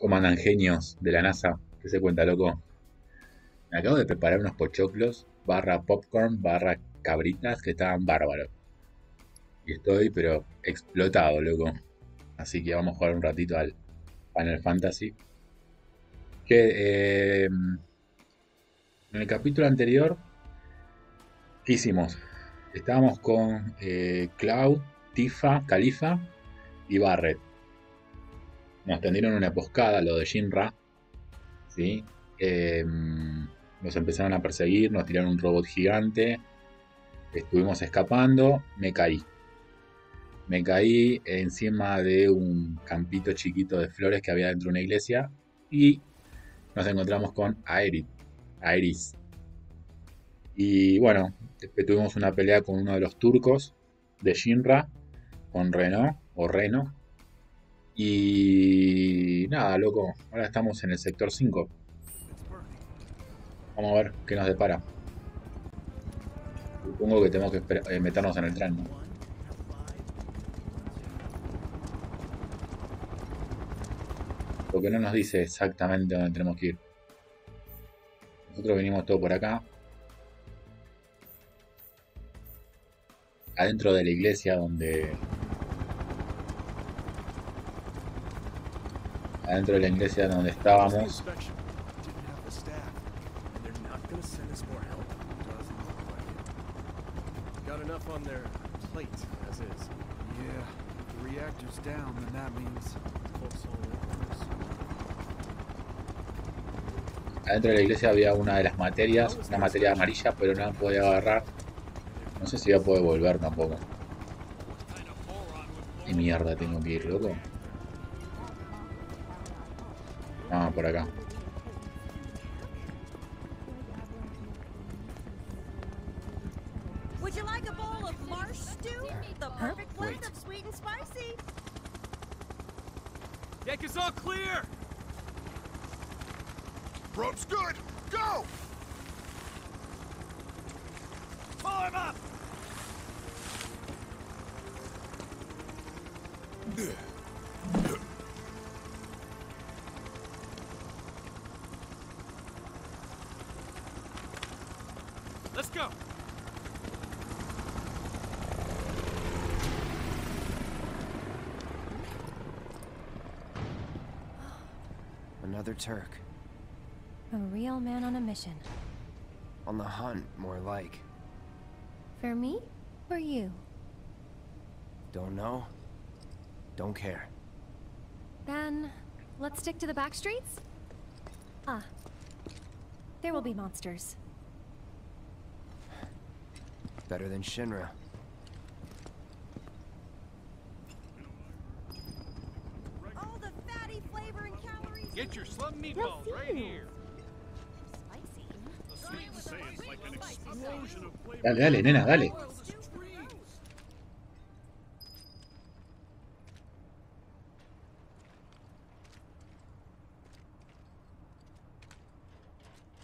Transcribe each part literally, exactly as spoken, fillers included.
¿Cómo andan, genios de la NASA? ¿Qué se cuenta, loco? Me acabo de preparar unos pochoclos, barra popcorn, barra cabritas, que estaban bárbaros. Y estoy, pero explotado, loco. Así que vamos a jugar un ratito al Final Fantasy. Que, eh, en el capítulo anterior, ¿qué hicimos? Estábamos con eh, Cloud, Tifa, Kalifa y Barrett. Nos tendieron una emboscada, lo de Shinra, ¿sí? Eh, nos empezaron a perseguir, nos tiraron un robot gigante. Estuvimos escapando, me caí. Me caí encima de un campito chiquito de flores que había dentro de una iglesia. Y nos encontramos con Aerith. Aerith. Y bueno, tuvimos una pelea con uno de los turcos de Shinra, con Reno o Reno. Y nada, loco, ahora estamos en el sector cinco. Vamos a ver qué nos depara. Supongo que tenemos que eh, meternos en el tren, ¿no? Porque no nos dice exactamente dónde tenemos que ir. Nosotros venimos todo por acá. Adentro de la iglesia donde... Adentro de la iglesia donde estábamos. Adentro de la iglesia había una de las materias, una materia amarilla, pero no la podía agarrar. No sé si voy a poder volver tampoco. ¿Qué mierda tengo que ir, loco? Ah, por acá. Another Turk. A real man on a mission. On the hunt, more like. For me? For you? Don't know. Don't care. Then, let's stick to the back streets? Ah. There will be monsters. Better than Shinra. Get your slum meatballs right here. Dale, dale, nena, dale.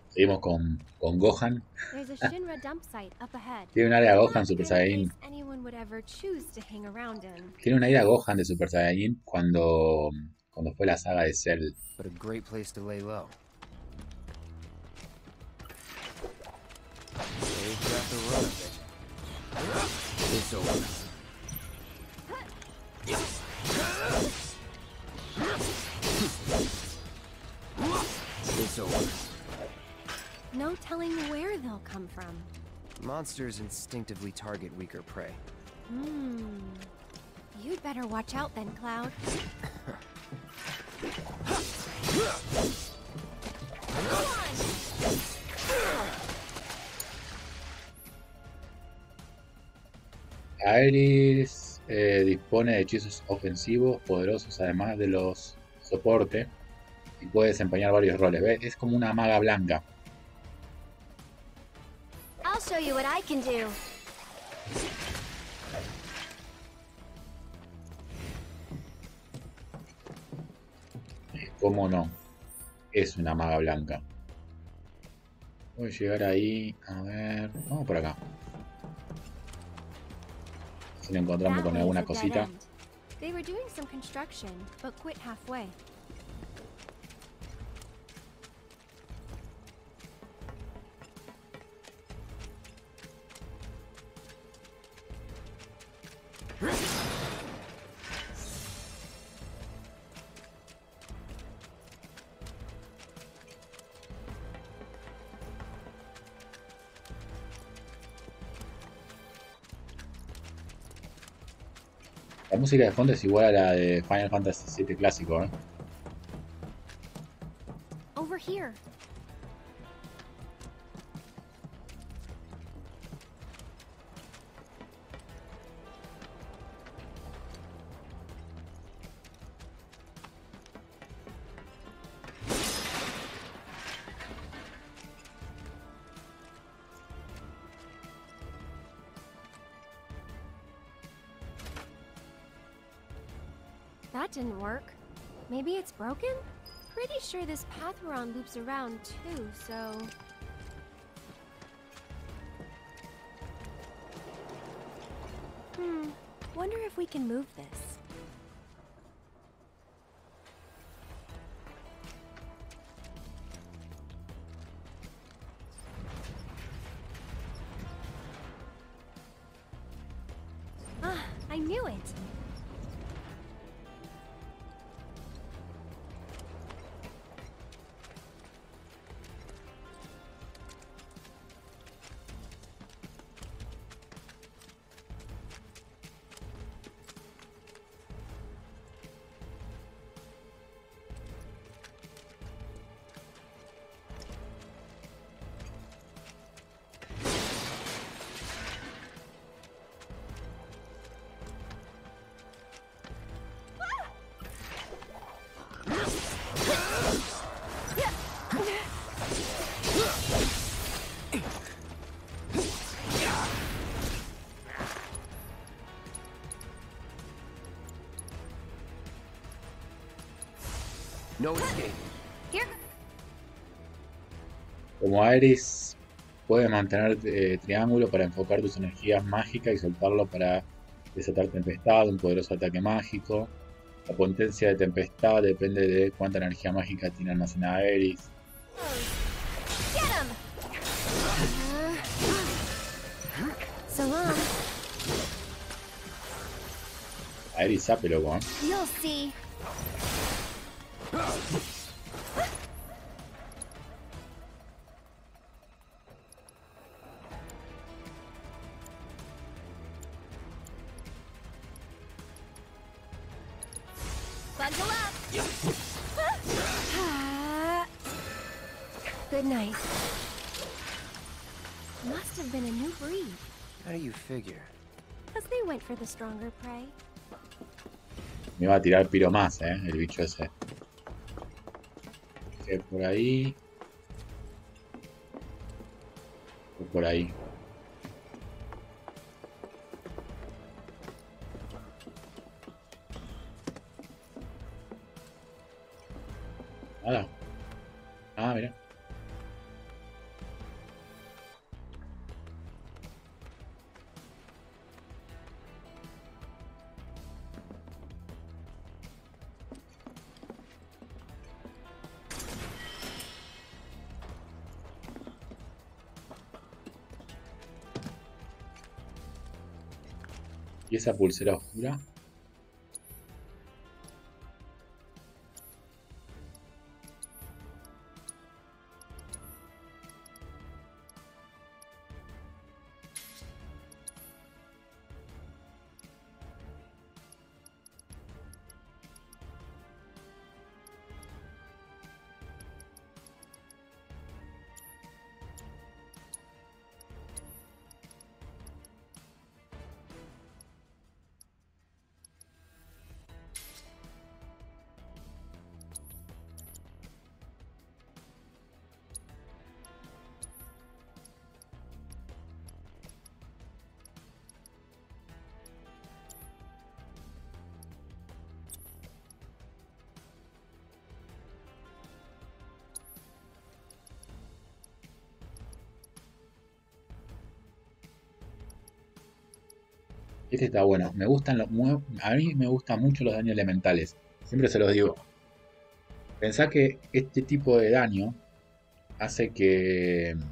Seguimos con, con Gohan. Tiene un área Gohan Super Saiyan. Tiene un área Gohan de Super Saiyan cuando... Cuando fue la saga de Cell. But a great place to lay low. No telling where they'll come from. Monsters instinctively target weaker prey. Hmm. You'd better watch out then, Cloud. Aerith eh, dispone de hechizos ofensivos poderosos, además de los soporte, y puede desempeñar varios roles. ¿Ves? Es como una maga blanca. I'll show you what I can do. ¿Cómo no? Es una maga blanca. Voy a llegar ahí. A ver. Vamos por acá. Si nos encontramos con alguna cosita. La música de fondo es igual a la de Final Fantasy siete clásico, ¿eh? Over here. Didn't work. Maybe it's broken? Pretty sure this path we're on loops around too, so... Hmm, wonder if we can move this. Ah, I knew it! Como Aerith puede mantener eh, triángulo para enfocar tus energías mágicas y soltarlo para desatar tempestad, un poderoso ataque mágico. La potencia de tempestad depende de cuánta energía mágica tiene almacenada Aerith. Aerith sabe loco, ¿eh? Good night. Must have been a new breed. How do you figure? Because they went for the stronger prey. Me va a tirar piro más, eh, el bicho ese. Que por ahí. O por ahí. Nada. Ah, mira. Esa pulsera oscura. Este está bueno. Me gustan los, a mí me gustan mucho los daños elementales. Siempre se los digo. Pensá que este tipo de daño hace que el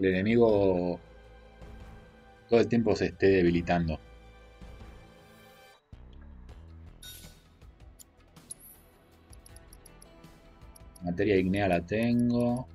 enemigo todo el tiempo se esté debilitando. Materia ignea la tengo.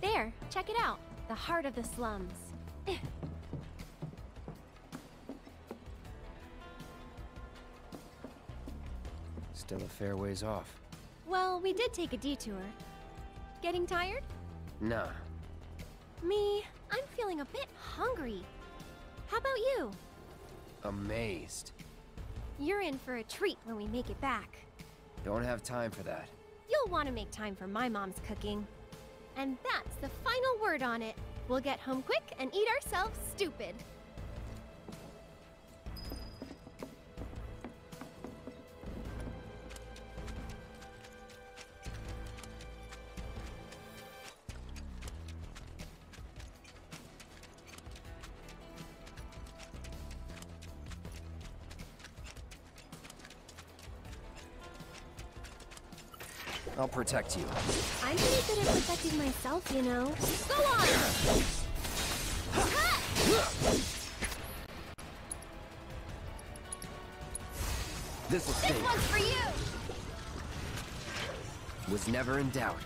There, check it out. The heart of the slums. Still a fair ways off. Well, we did take a detour. Getting tired? Nah. Me, I'm feeling a bit hungry. How about you? Amazed. You're in for a treat when we make it back. Don't have time for that. You'll want to make time for my mom's cooking. And that's the final word on it. We'll get home quick and eat ourselves stupid. I'll protect you. I'm pretty good at protecting myself, you know. Go on! This is this one's for you! Was never in doubt.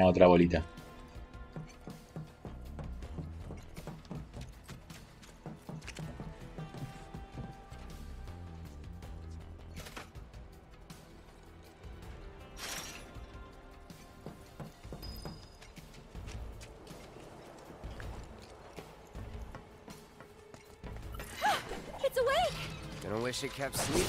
Otra bolita. It's awake. Gonna wish it kept sleeping.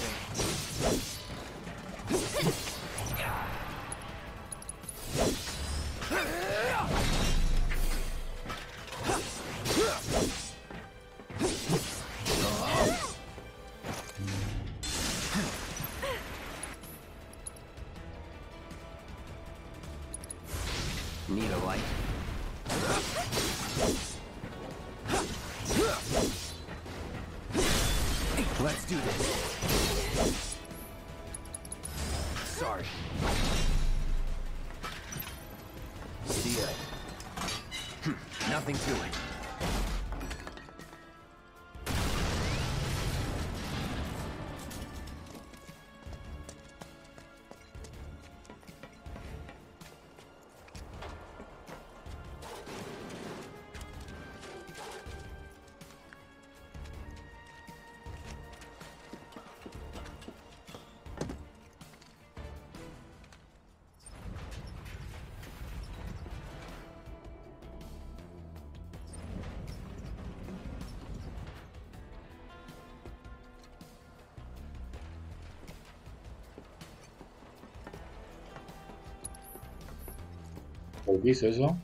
¿Por qué hizo eso?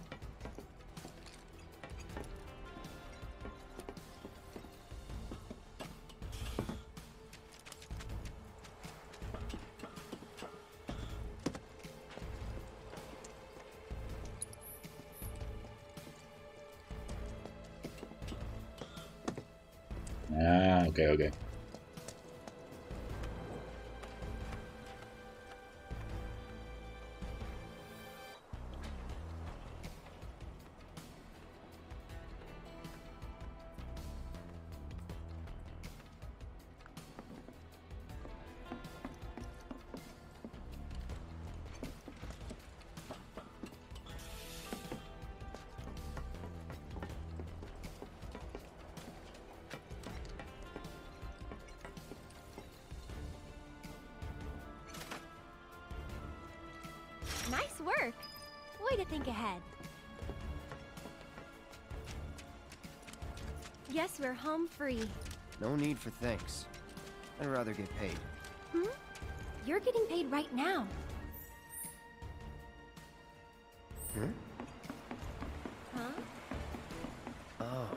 Ah, ok, ok. Merck. Way to think ahead. Yes, we're home free. No need for thanks. I'd rather get paid. Hmm? You're getting paid right now. Hmm? Huh? Oh.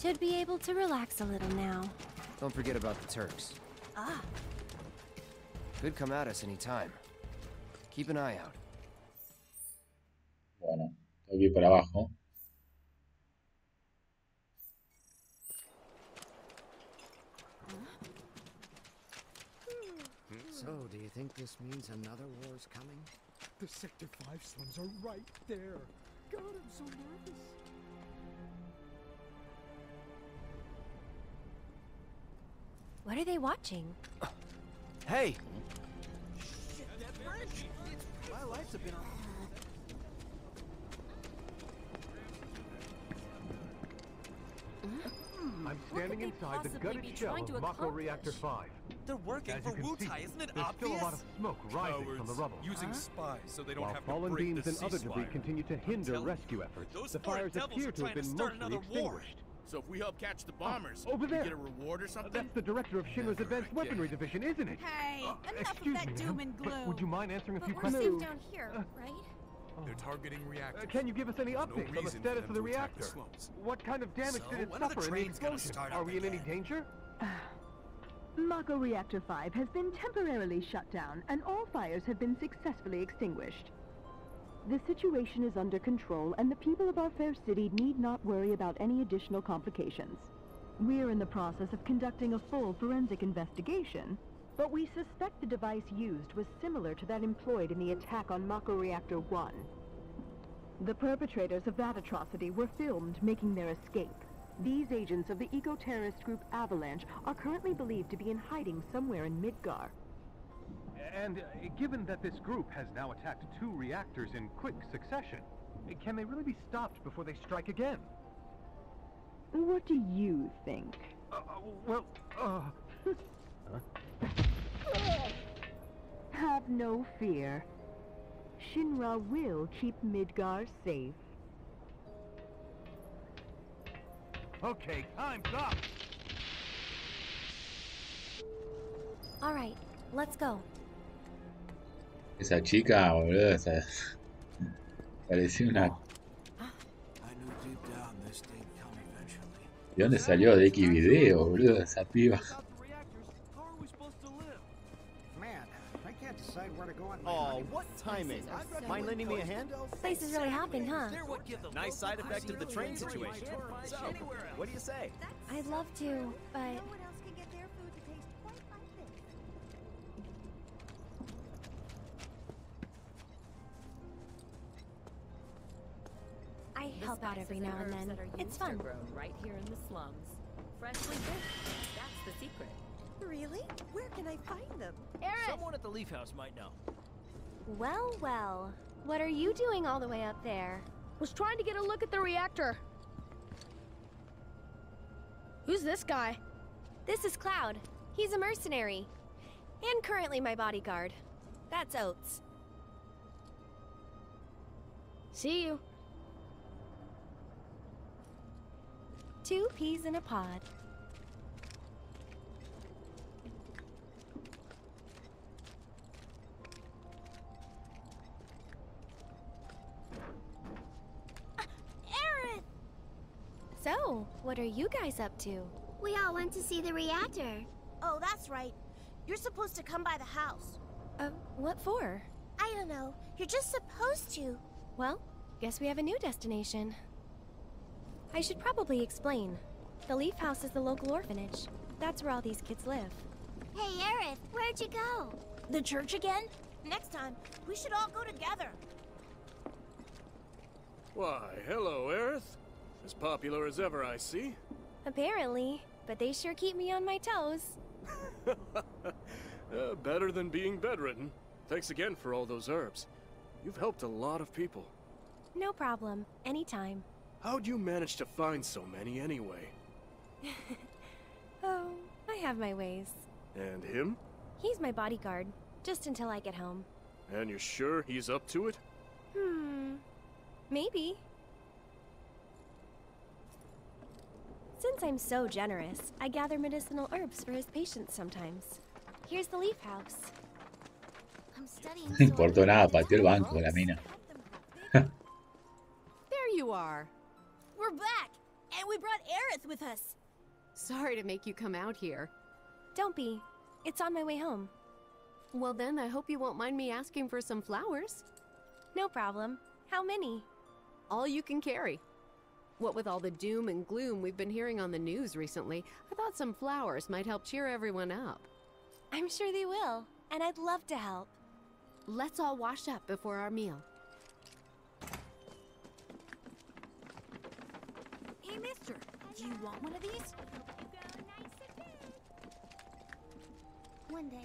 Should be able to relax a little now. Don't forget about the Turks. Ah. Could come at us any time. Keep an eye out. Bueno, tengo que ir por abajo. So, do you think this means another war's coming? The Sector five slums are right there. God, I'm so nervous. What are they watching? Hey! Shit, that bridge! My lights have been on. Mm. I'm standing inside the gutted shell of Mako Reactor five. They're working As for Wutai, isn't it there's obvious? There's still a lot of smoke rising Cowards, from the rubble. Using huh? spies so they don't While have to fallen beams and other debris continue to hinder rescue efforts, Those the fires appear to have been mostly extinguished. War. So if we help catch the bombers, oh, over there. We get a reward or something? Uh, that's the director of Shinra's Advanced Weaponry Division, isn't it? Hey, uh, enough of that me, doom and gloom. Would you mind answering a few questions? We're safe down here, uh, right? They're targeting reactors. Uh, can you give us any updates no on the status of the reactor? The what kind of damage so, did it suffer in the explosion? Are we in again? any danger? Uh, Mako Reactor five has been temporarily shut down, and all fires have been successfully extinguished. The situation is under control, and the people of our fair city need not worry about any additional complications. We're in the process of conducting a full forensic investigation, but we suspect the device used was similar to that employed in the attack on Mako Reactor one. The perpetrators of that atrocity were filmed making their escape. These agents of the eco-terrorist group Avalanche are currently believed to be in hiding somewhere in Midgar. And uh, given that this group has now attacked two reactors in quick succession, can they really be stopped before they strike again? What do you think? Uh, well, uh... huh? Have no fear. Shinra will keep Midgar safe. Okay, time's up! All right, let's go. Esa chica, boludo, esa... parecía una... ¿De dónde salió? ¿De X video, boludo, esa piba? Oh, what time is it? Mind lending me a hand? Place is really hopping, huh? Nice side effect of the train situation. So, what do you say? I'd love to, but... I help out every now and then. It's fun. Right here in the slums. Freshly baked. That's the secret. Really? Where can I find them? Aerith! Someone at the Leaf House might know. Well, well. What are you doing all the way up there? Was trying to get a look at the reactor. Who's this guy? This is Cloud. He's a mercenary. And currently my bodyguard. That's Oates. See you. Two peas in a pod. Uh, Aerith! So, what are you guys up to? We all went to see the reactor. Oh, that's right. You're supposed to come by the house. Uh, what for? I don't know. You're just supposed to. Well, guess we have a new destination. I should probably explain. The Leaf House is the local orphanage. That's where all these kids live. Hey, Aerith, where'd you go? The church again? Next time, we should all go together. Why, hello, Aerith. As popular as ever, I see. Apparently, but they sure keep me on my toes. uh, better than being bedridden. Thanks again for all those herbs. You've helped a lot of people. No problem. Anytime. How'd you manage to find so many anyway? Oh, I have my ways. And him? He's my bodyguard, just until I get home. And you're sure he's up to it? Hmm, maybe. Since I'm so generous, I gather medicinal herbs for his patients sometimes. Here's the Leaf House. I'm studying. No importó nada, pateó el banco de la mina. There you are. We're back, and we brought Aerith with us. Sorry to make you come out here. Don't be. It's on my way home. Well then, I hope you won't mind me asking for some flowers. No problem. How many? All you can carry. What with all the doom and gloom we've been hearing on the news recently, I thought some flowers might help cheer everyone up. I'm sure they will, and I'd love to help. Let's all wash up before our meal. Hey, mister, do you want one of these? One day,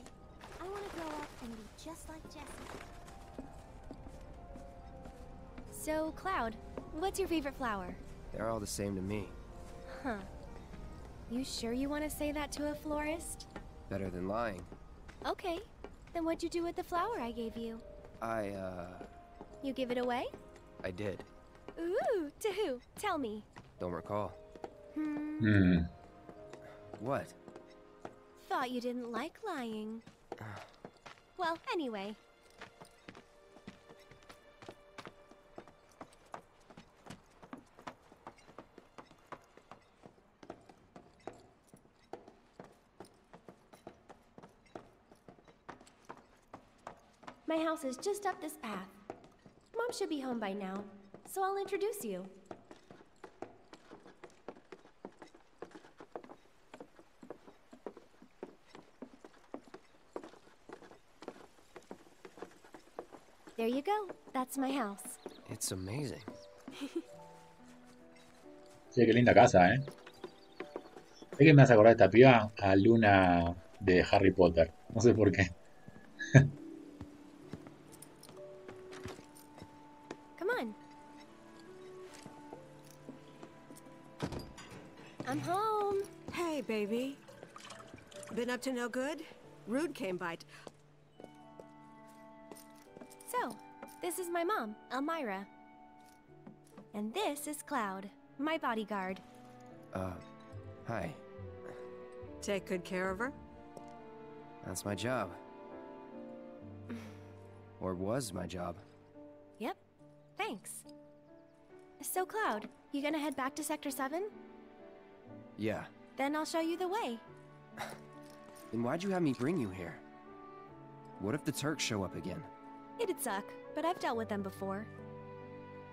I want to grow up and be just like Jessie. So, Cloud, what's your favorite flower? They're all the same to me. Huh. You sure you want to say that to a florist? Better than lying. Okay. Then what'd you do with the flower I gave you? I, uh... You give it away? I did. Ooh, to who? Tell me. Don't recall. Hmm. Hmm. What? Thought you didn't like lying. Well, anyway. My house is just up this path. Mom should be home by now, so I'll introduce you. There you go. That's my house. It's amazing. Sí, qué linda casa, ¿eh? Es que me hace acordar esta piba a Luna de Harry Potter. No sé por qué. Come on. I'm home. Hey, baby. Been up to no good? Rude came by. So, this is my mom, Elmira. And this is Cloud, my bodyguard. Uh, hi. Take good care of her? That's my job. Or was my job. Yep, thanks. So, Cloud, you gonna head back to Sector seven? Yeah. Then I'll show you the way. Then why'd you have me bring you here? What if the Turks show up again? It'd suck, but I've dealt with them before.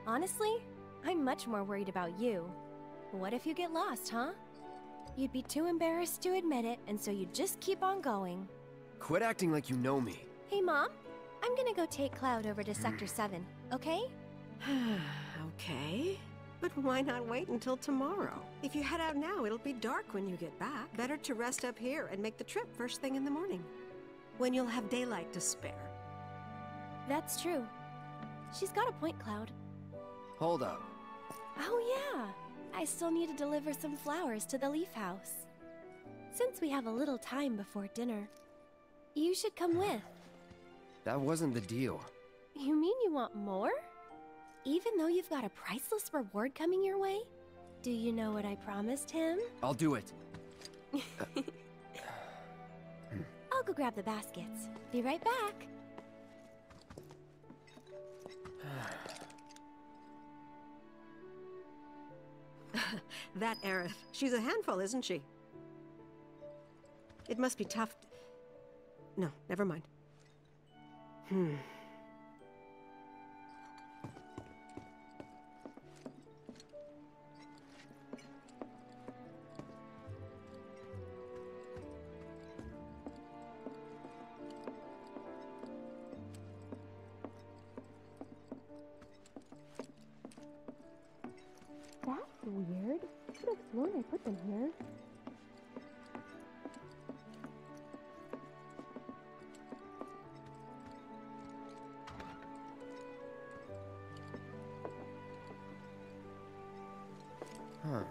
Honestly, I'm much more worried about you. What if you get lost, huh? You'd be too embarrassed to admit it, and so you'd just keep on going. Quit acting like you know me. Hey, Mom, I'm gonna go take Cloud over to Sector seven, okay? Okay, but why not wait until tomorrow? If you head out now, it'll be dark when you get back. Better to rest up here and make the trip first thing in the morning, when you'll have daylight to spare. That's true. She's got a point, Cloud. Hold up. Oh, yeah. I still need to deliver some flowers to the Leaf House. Since we have a little time before dinner, you should come with. That wasn't the deal. You mean you want more? Even though you've got a priceless reward coming your way? Do you know what I promised him? I'll do it. I'll go grab the baskets. Be right back. That Aerith. She's a handful, isn't she? It must be tough. No, never mind. Hmm. would I put them here? Huh.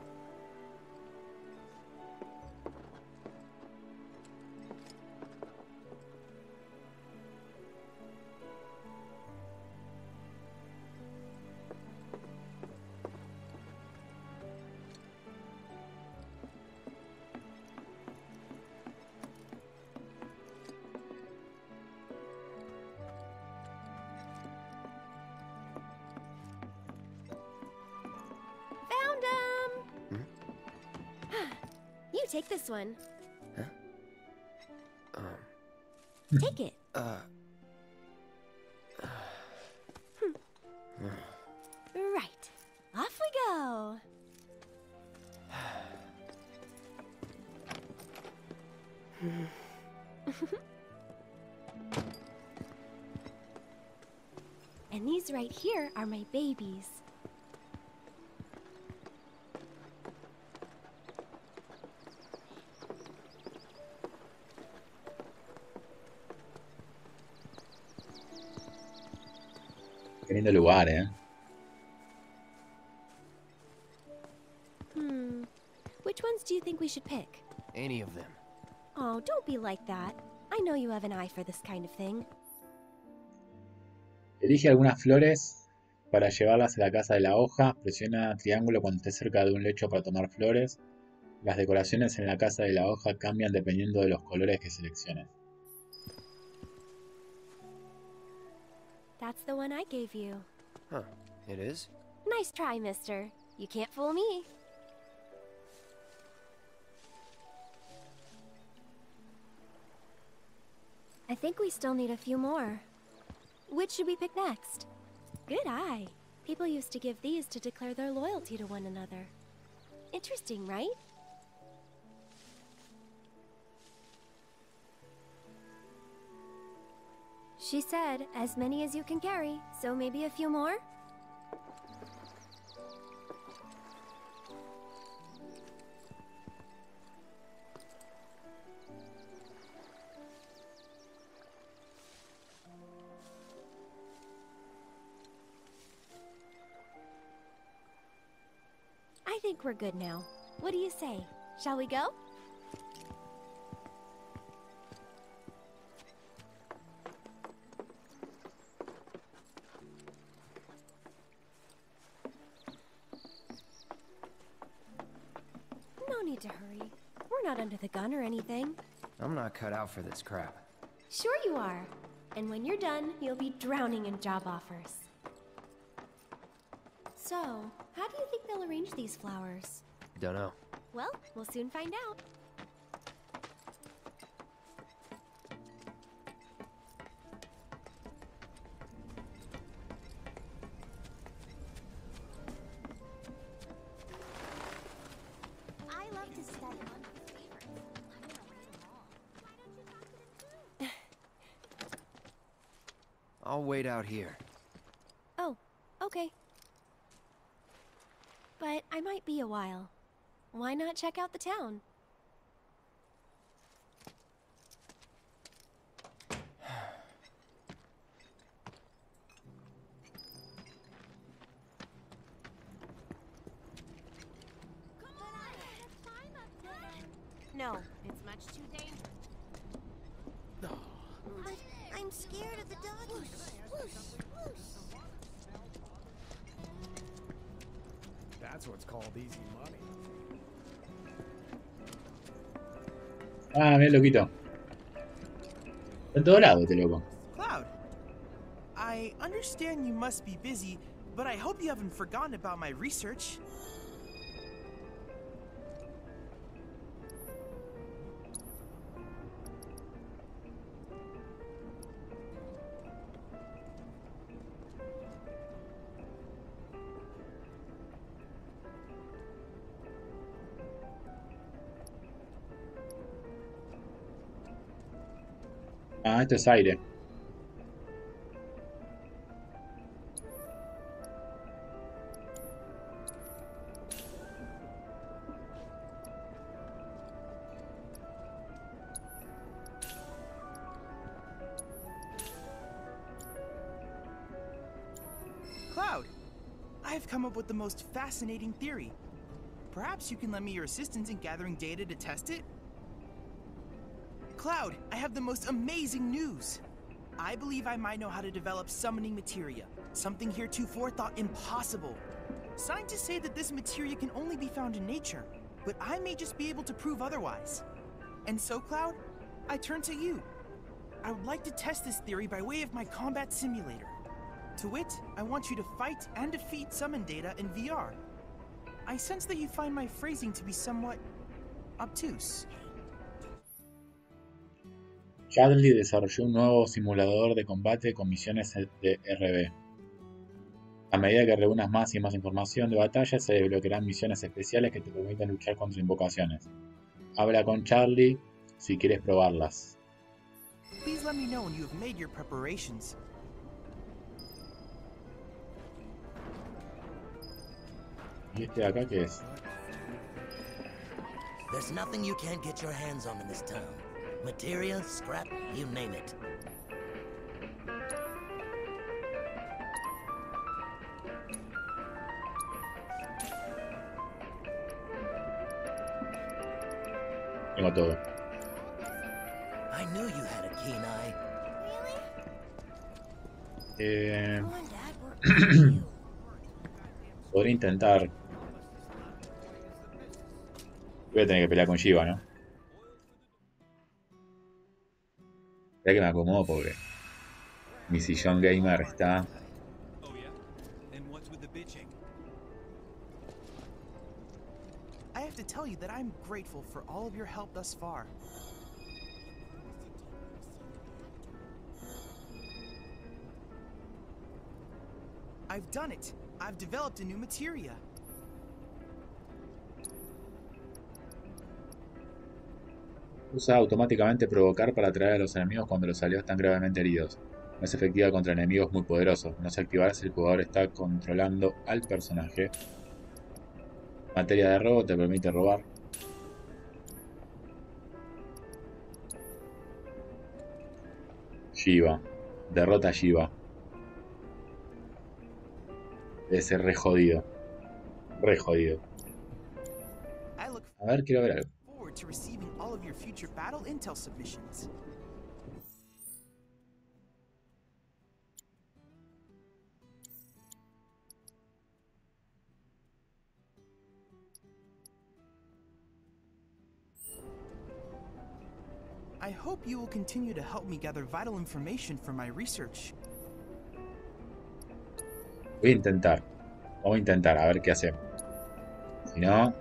Take this one. Huh? Um. Take it. Uh. uh hmm. Right. Off we go. And these right here are my babies. Lindo lugar, eh? Hmm. Which ones do you think we should pick? Any of them. Oh, don't be like that. I know you have an eye for this kind of thing. Elige algunas flores para llevarlas a la casa de la hoja. Presiona triángulo cuando esté cerca de un lecho para tomar flores. Las decoraciones en la casa de la hoja cambian dependiendo de los colores que selecciones. That's the one I gave you. Huh, it is? Nice try, mister. You can't fool me. I think we still need a few more. Which should we pick next? Good eye. People used to give these to declare their loyalty to one another. Interesting, right? She said, as many as you can carry, so maybe a few more? I think we're good now. What do you say? Shall we go? The gun or anything. I'm not cut out for this crap. Sure you are. And when you're done, you'll be drowning in job offers. So, how do you think they'll arrange these flowers? Don't know. Well, we'll soon find out. Wait out here. Oh, okay. But I might be a while. Why not check out the town? Ah, mira, loquito. Está en todo lado, este loco. Cloud, I understand you must be busy, but I hope you haven't forgotten about my research. Ah, esto es aire. I've come up with the most fascinating theory. Perhaps you can lend me your assistance in gathering data to test it? Cloud, I have the most amazing news! I believe I might know how to develop summoning materia, something heretofore thought impossible. Scientists say that this materia can only be found in nature, but I may just be able to prove otherwise. And so, Cloud, I turn to you. I would like to test this theory by way of my combat simulator. To wit, I want you to fight and defeat summon data in V R. I sense that you find my phrasing to be somewhat obtuse. Chadley desarrolló un nuevo simulador de combate con misiones de R B. A medida que reúnas más y más información de batalla, se desbloquearán misiones especiales que te permiten luchar contra invocaciones. Habla con Charlie si quieres probarlas. Please let me know when you have made your preparations. ¿Y este de acá qué es? There's nothing you can't get your hands on in this town. Material, scrap, you name it. Tengo todo. I knew you had a keen eye. Eh... Podría intentar. Voy a tener que pelear con Shiva, ¿no? Espera que me acomodo porque mi sillón gamer está... to tell you that I'm grateful for all of your help thus far. I've done it. I've developed a new materia. Usa automáticamente provocar para atraer a los enemigos cuando los aliados están gravemente heridos. No es efectiva contra enemigos muy poderosos. No se activará si el jugador está controlando al personaje. Materia de robo te permite robar. Shiva. Derrota a Shiva. Debe ser re jodido. Re jodido. A ver, quiero ver algo. I hope you will continue to help me gather vital information for my research. Voy a intentar. Vamos a intentar a ver qué hacemos. Si no,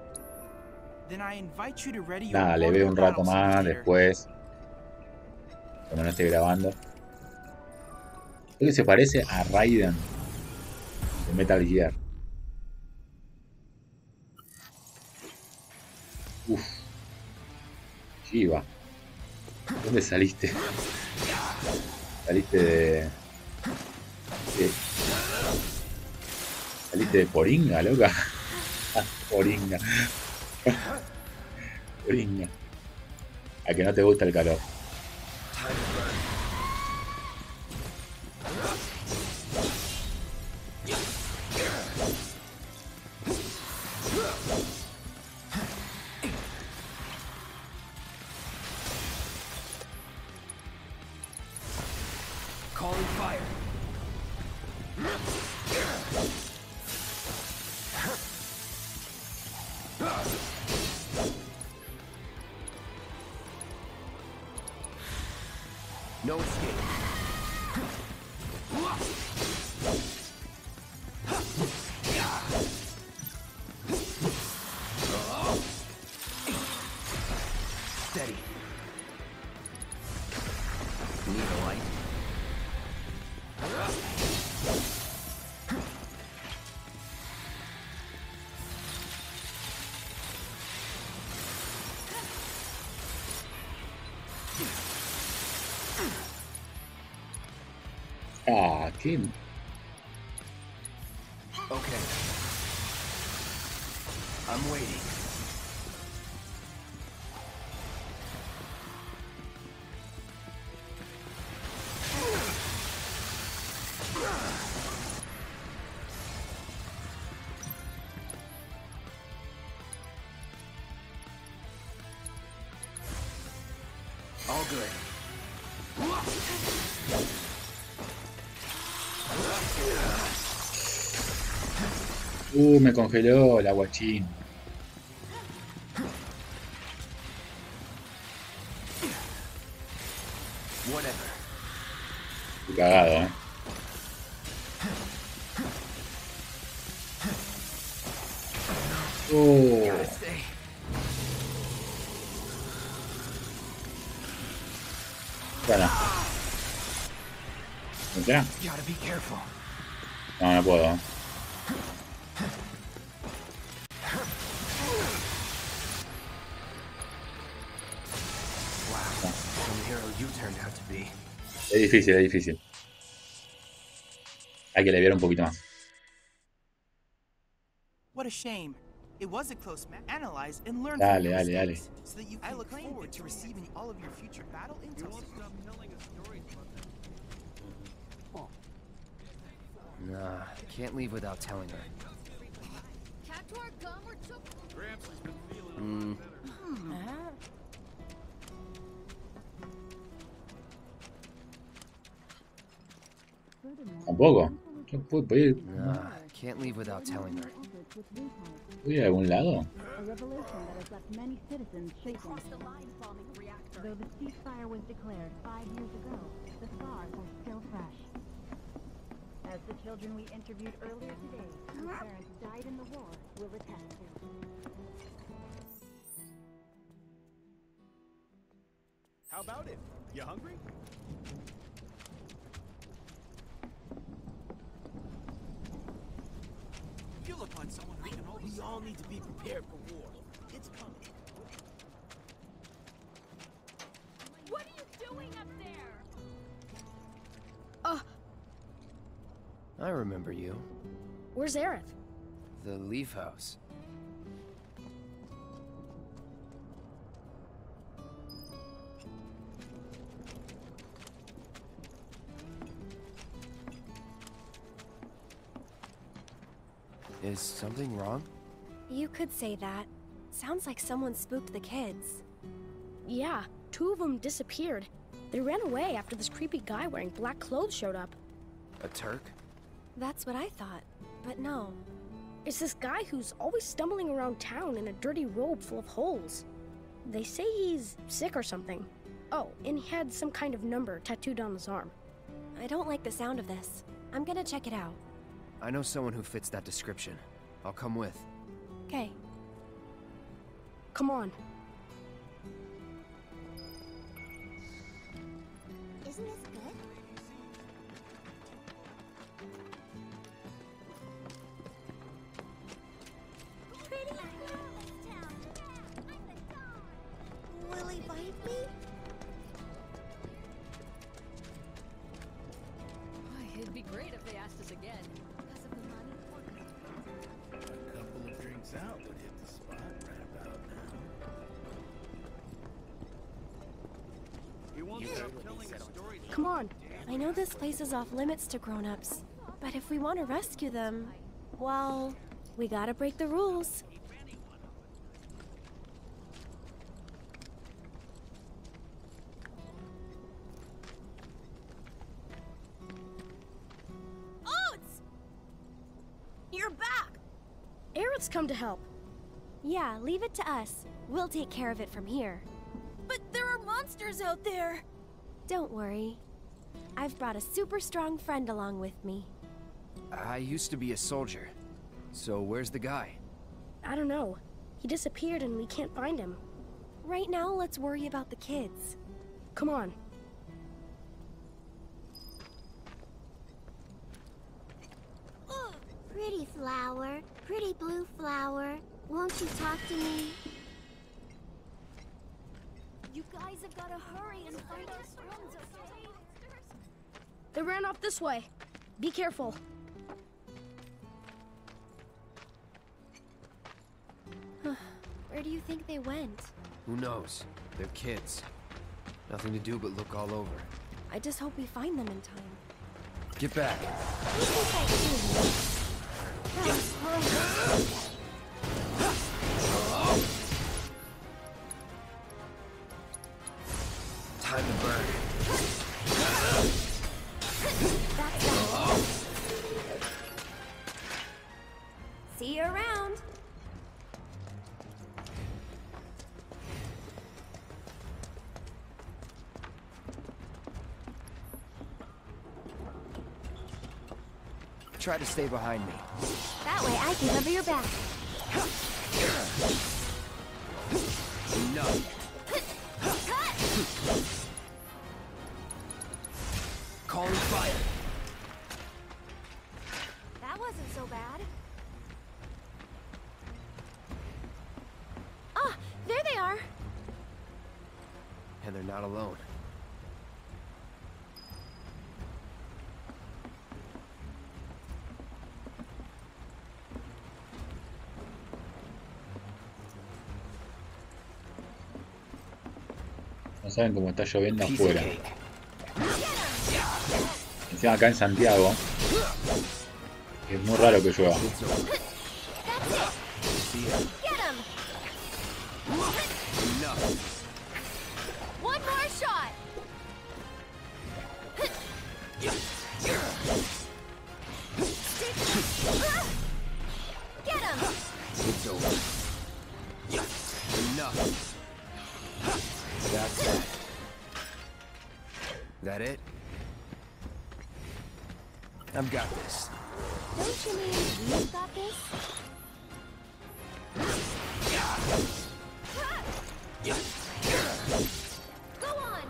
nada, le veo un rato más después, cuando no esté grabando. Creo que se parece a Raiden de Metal Gear. Uff. Shiva. ¿Dónde saliste? Saliste de... de... Saliste de Poringa, loca. Poringa. Poringa. A que no te gusta el calor. Ah, qué... Okay. I'm waiting. All good. Uh, me congeló el aguachín. Cagado, eh. Oh. Bueno. ¿Entra? No, no puedo. Es difícil, es difícil. Hay que aliviar un poquito más. Dale, dale, dale. Mm. Tampoco. No puedo ir. ¿Puedo ir a algún lado? How about it? You hungry? We all need to be prepared for war. It's coming. What are you doing up there? Uh, I remember you. Where's Aerith? The Leaf House. Is something wrong? You could say that. Sounds like someone spooked the kids. Yeah, two of them disappeared. They ran away after this creepy guy wearing black clothes showed up. A Turk? That's what I thought, but no. It's this guy who's always stumbling around town in a dirty robe full of holes. They say he's sick or something. Oh, and he had some kind of number tattooed on his arm. I don't like the sound of this. I'm gonna check it out. I know someone who fits that description. I'll come with. Okay. Come on. Isn't this good? Pretty girl in town. Yeah, I'm the dog. Will he bite me? Oh, it'd be great if they asked us again. Out would hit the spot right about now. He wants to stop telling a story. Come on. I know this place is off limits to grown-ups, but if we want to rescue them, well, we gotta break the rules. Come to help. Yeah, leave it to us. We'll take care of it from here. But there are monsters out there. Don't worry. I've brought a super strong friend along with me. I used to be a soldier. So where's the guy? I don't know. He disappeared and we can't find him. Right now, let's worry about the kids. Come on. Pretty flower, pretty blue flower, won't you talk to me? You guys have got to hurry and find us rooms, okay? They ran off this way. Be careful. Where do you think they went? Who knows? They're kids. Nothing to do but look all over. I just hope we find them in time. Get back. Time to burn. See you around. Try to stay behind me. That way I can cover your back. Enough. Calling fire. That wasn't so bad. Ah, there they are. And they're not alone. No saben cómo está lloviendo afuera. Encima acá en Santiago es muy raro que llueva. That it? I've got this. Don't you mean you've got this? Go on.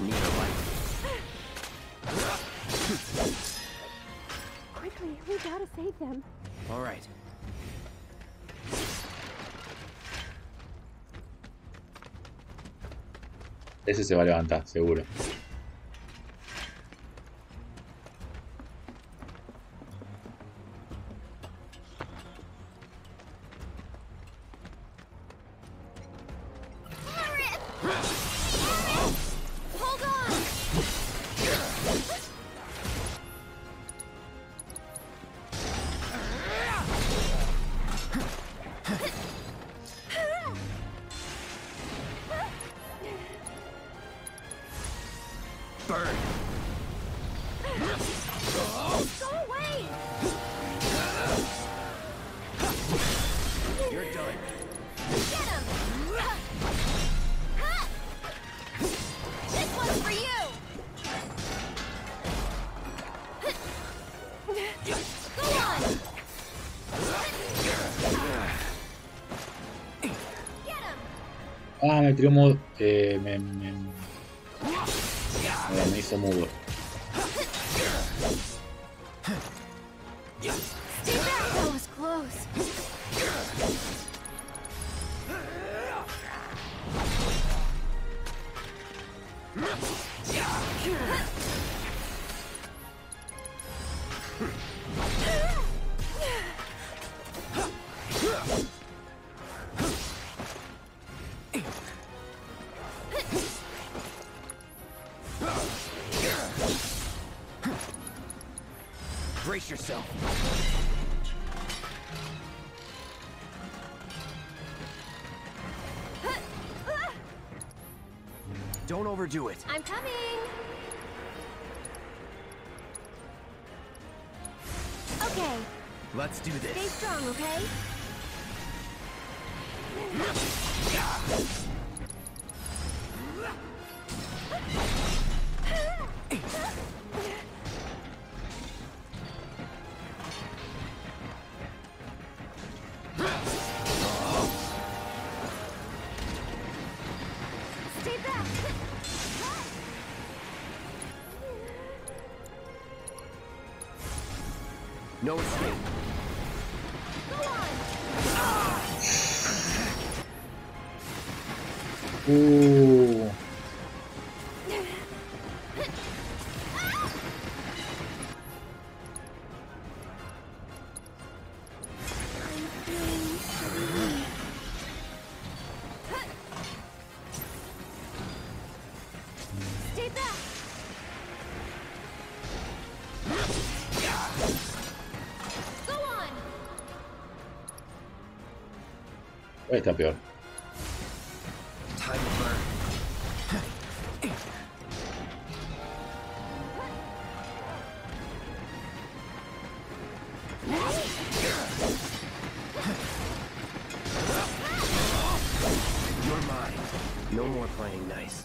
Need a light. Quickly, we gotta save them. All right. Ese se va a levantar, seguro. Ah, me tiró Moogle. Eh, me, me, me, me hizo Moogle. Don't overdo it. I'm coming. Okay. Let's do this. Stay strong, okay? No escape. Go on. Ooh. Stay back. Ahí está peor. No more playing nice.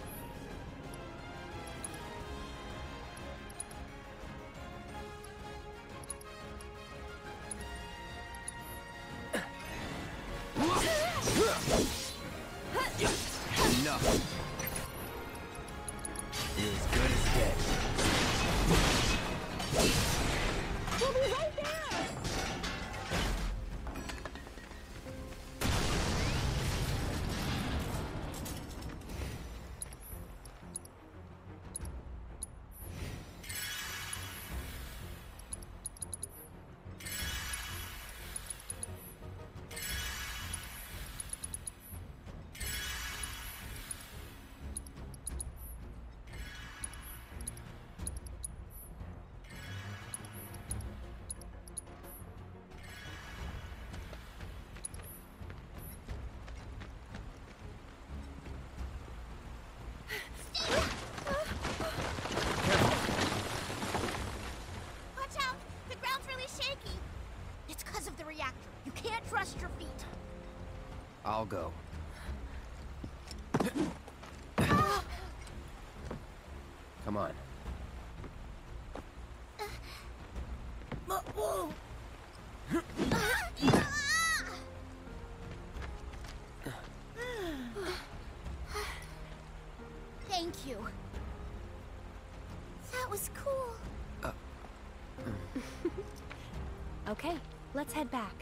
I'll go. Come on. Thank you. That was cool. Uh. Okay, let's head back.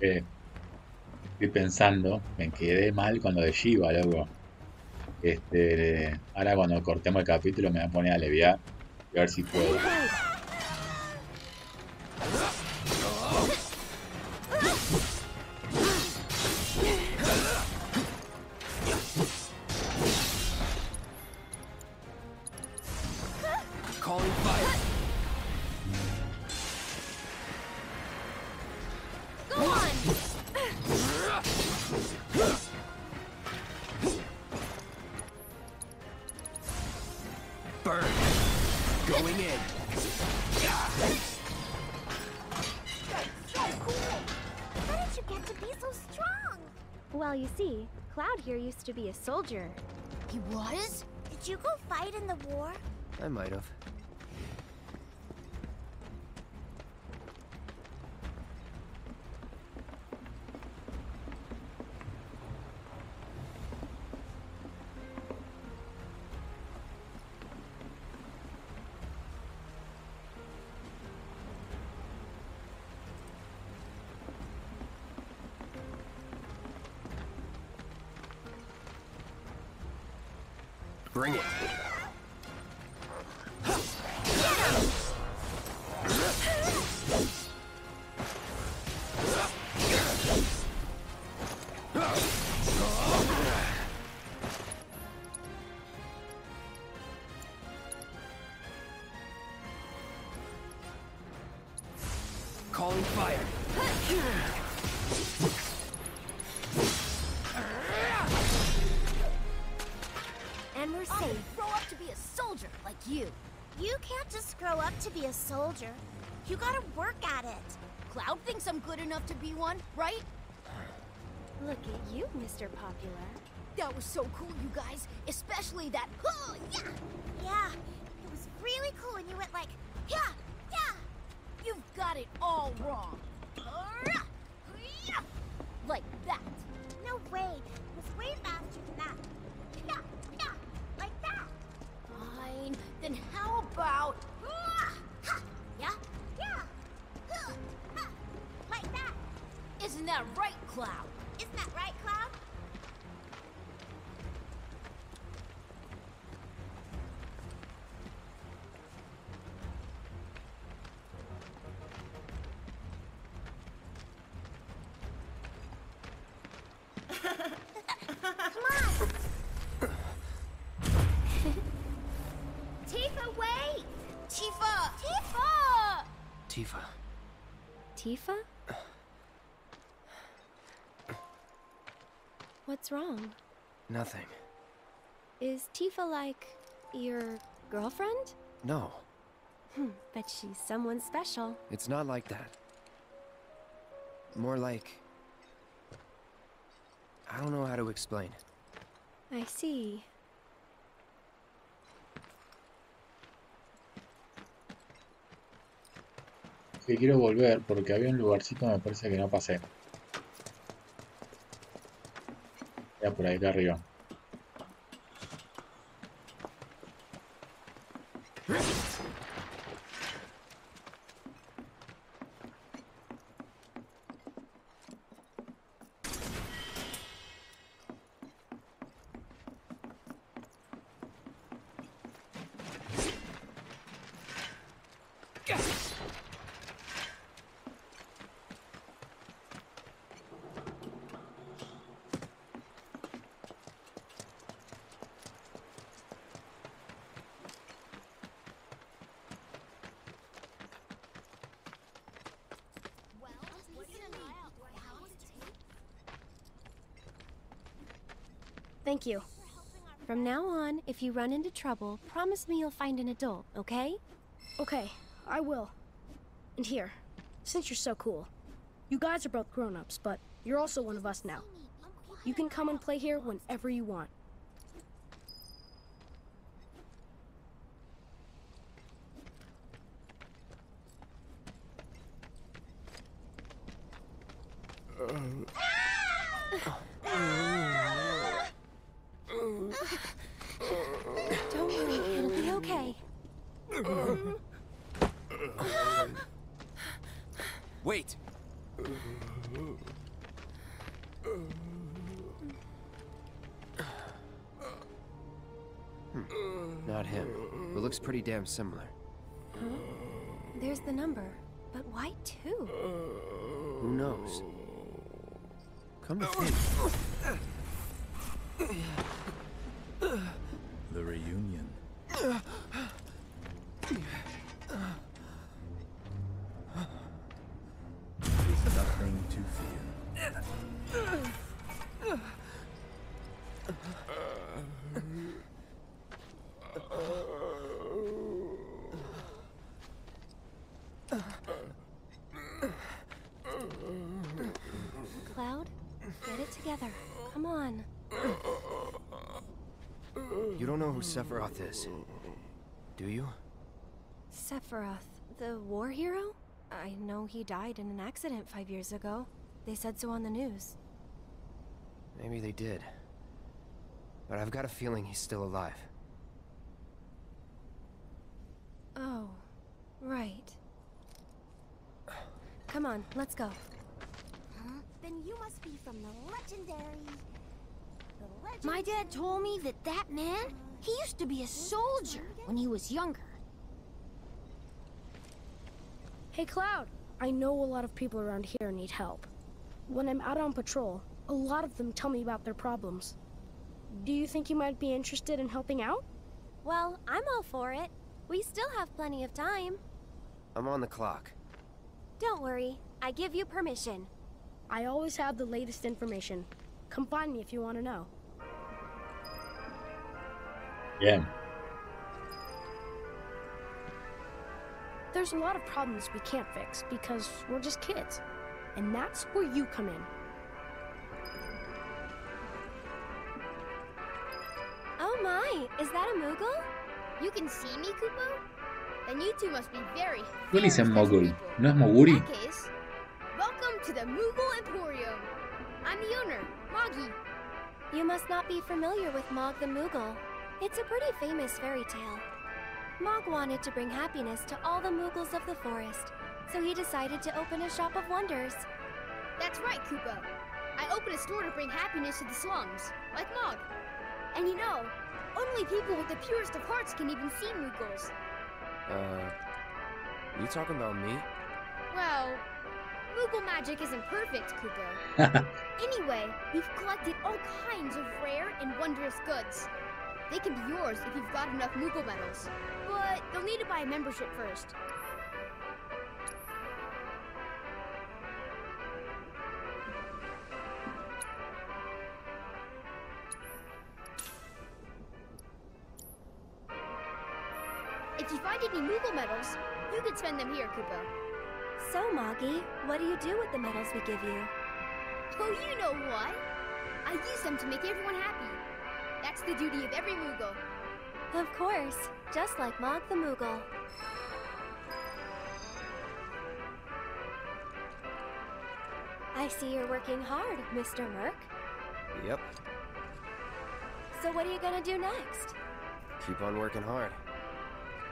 Eh, estoy pensando, me quedé mal con lo de Shiva, loco. Este, ahora cuando cortemos el capítulo me voy a poner a aliviar y a ver si puedo. To be a soldier. He was? Did you go fight in the war? I might have. Bring it. Calling fire. You. You can't just grow up to be a soldier. You gotta work at it. Cloud thinks I'm good enough to be one, right? Look at you, Mister Popular. That was so cool, you guys. Especially that, oh, yeah! Yeah, it was really cool when you went like, yeah, yeah! You've got it all wrong. Like that. No way. It was way faster than that. Yeah, yeah, like that. Fine. Then how about... Yeah? Yeah! Like that! Isn't that right, Cloud? Isn't that right, Cloud? Tifa? What's wrong? Nothing. Is Tifa like your girlfriend? No. Hmm, but she's someone special. It's not like that. More like... I don't know how to explain. I see. Que quiero volver porque había un lugarcito, me parece que no pasé. Era por ahí acá arriba. Thank you. From now on, if you run into trouble, promise me you'll find an adult, okay? Okay, I will. And here, since you're so cool, you guys are both grown-ups, but you're also one of us now. You can come and play here whenever you want. Pretty damn similar. Huh? There's the number, but why two? Who knows? Come to think. The reunion. There's nothing to fear. Come on. You don't know who Sephiroth is, do you? Sephiroth, the war hero? I know he died in an accident five years ago. They said so on the news. Maybe they did. But I've got a feeling he's still alive. Oh, right. Come on, let's go. Then you must be from the legendary... The legendary... My dad told me that that man, he used to be a soldier when he was younger. Hey, Cloud. I know a lot of people around here need help. When I'm out on patrol, a lot of them tell me about their problems. Do you think you might be interested in helping out? Well, I'm all for it. We still have plenty of time. I'm on the clock. Don't worry. I give you permission. I always have the latest information. Come find me if you want to know. Yeah. There's a lot of problems we can't fix because we're just kids. And that's where you come in. Oh my, is that a Moogle? You can see me, Koopo? Then you two must be very... What is a Moogle? No es Moguri. Welcome to the Moogle Emporium. I'm the owner, Moggy. You must not be familiar with Mog the Moogle. It's a pretty famous fairy tale. Mog wanted to bring happiness to all the Moogles of the forest, so he decided to open a shop of wonders. That's right, Koopo. I opened a store to bring happiness to the slums, like Mog. And you know, only people with the purest of hearts can even see Moogles. Uh, you talking about me? Well... Moogle magic isn't perfect, Koopo. Anyway, we've collected all kinds of rare and wondrous goods. They can be yours if you've got enough Moogle medals, but you'll need to buy a membership first. If you find any Moogle medals, you could spend them here, Koopo. So, Moggy, what do you do with the medals we give you? Oh, you know what? I use them to make everyone happy. That's the duty of every Moogle. Of course, just like Mog the Moogle. I see you're working hard, Mister Merck. Yep. So what are you gonna do next? Keep on working hard.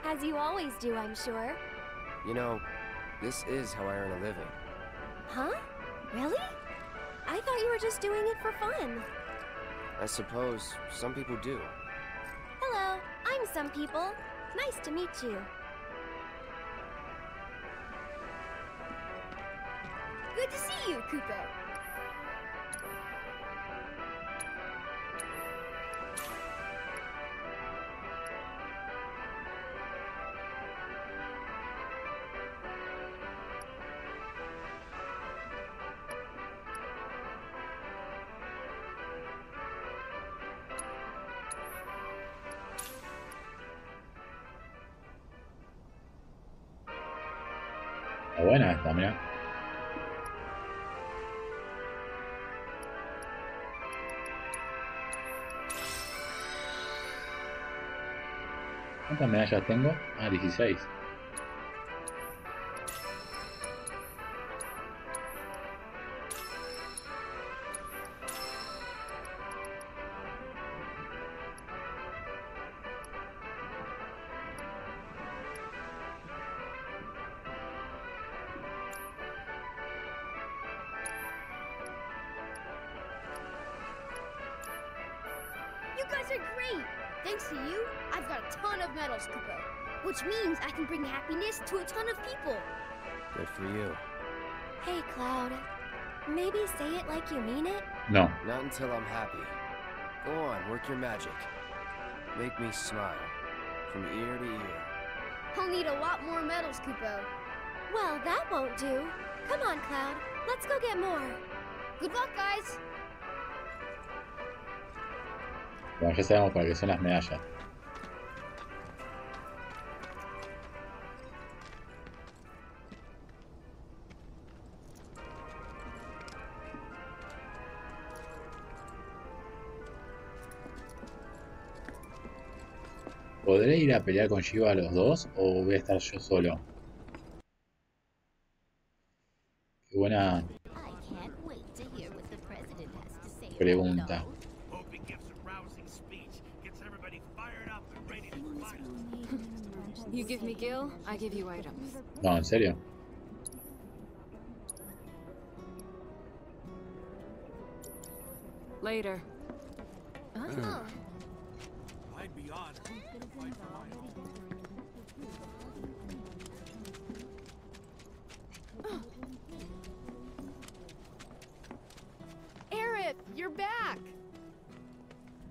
As you always do, I'm sure. You know, this is how I earn a living. Huh? Really? I thought you were just doing it for fun. I suppose some people do. Hello, I'm some people. Nice to meet you. Good to see you, Koopo. Ah, buena, la mía. ¿Cuántas medallas tengo? Ah, dieciséis. To a ton of people. Good for you. Hey, Cloud. Maybe say it like you mean it? No. Not until I'm happy. Go on, work your magic. Make me smile. From ear to ear. I'll need a lot more medals, Koopo. Well, that won't do. Come on, Cloud. Let's go get more. Good luck, guys. Bueno, ya sabemos para qué son las medallas. ¿Podré ir a pelear con Shiva a los dos o voy a estar yo solo? Qué buena pregunta. No, ¿en serio? Later. Mm. Aerith, you're back.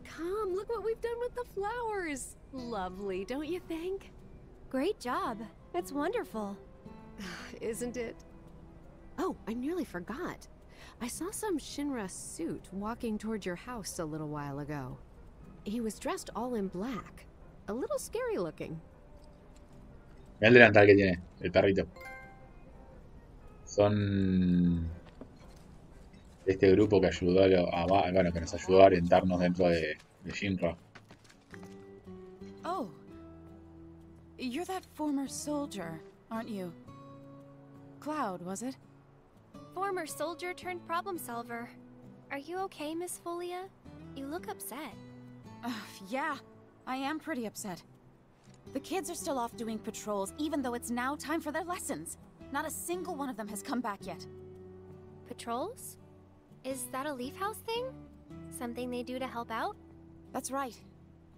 Come, look what we've done with the flowers. Lovely, don't you think? Great job. It's wonderful. Isn't it? Oh, I nearly forgot. I saw some Shinra suit walking toward your house a little while ago. He was dressed all in black. A little scary looking. El delantal que tiene, el perrito. Son este grupo que ayudó a, a bueno, que nos ayudó a orientarnos dentro de, de Shinra. Oh. You're that former soldier, aren't you? Cloud, was it? Former soldier turned problem solver. Are you okay, Miss Folia? You look upset. Uh, yeah, I am pretty upset. The kids are still off doing patrols, even though it's now time for their lessons. Not a single one of them has come back yet. Patrols? Is that a Leaf House thing? Something they do to help out? That's right.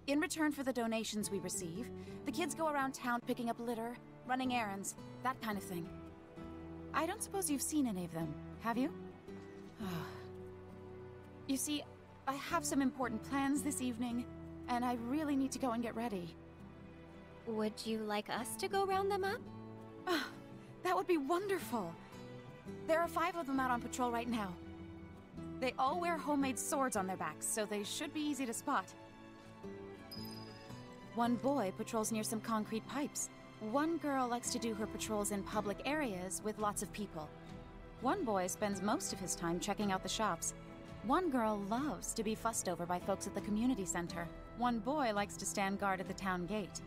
In return for the donations we receive, the kids go around town picking up litter, running errands, that kind of thing. I don't suppose you've seen any of them, have you? You see, I have some important plans this evening, and I really need to go and get ready. Would you like us to go round them up? Oh, that would be wonderful. There are five of them out on patrol right now. They all wear homemade swords on their backs, so they should be easy to spot. One boy patrols near some concrete pipes. One girl likes to do her patrols in public areas with lots of people. One boy spends most of his time checking out the shops. One girl loves to be fussed over by folks at the community center. One boy likes to stand guard at the town gate.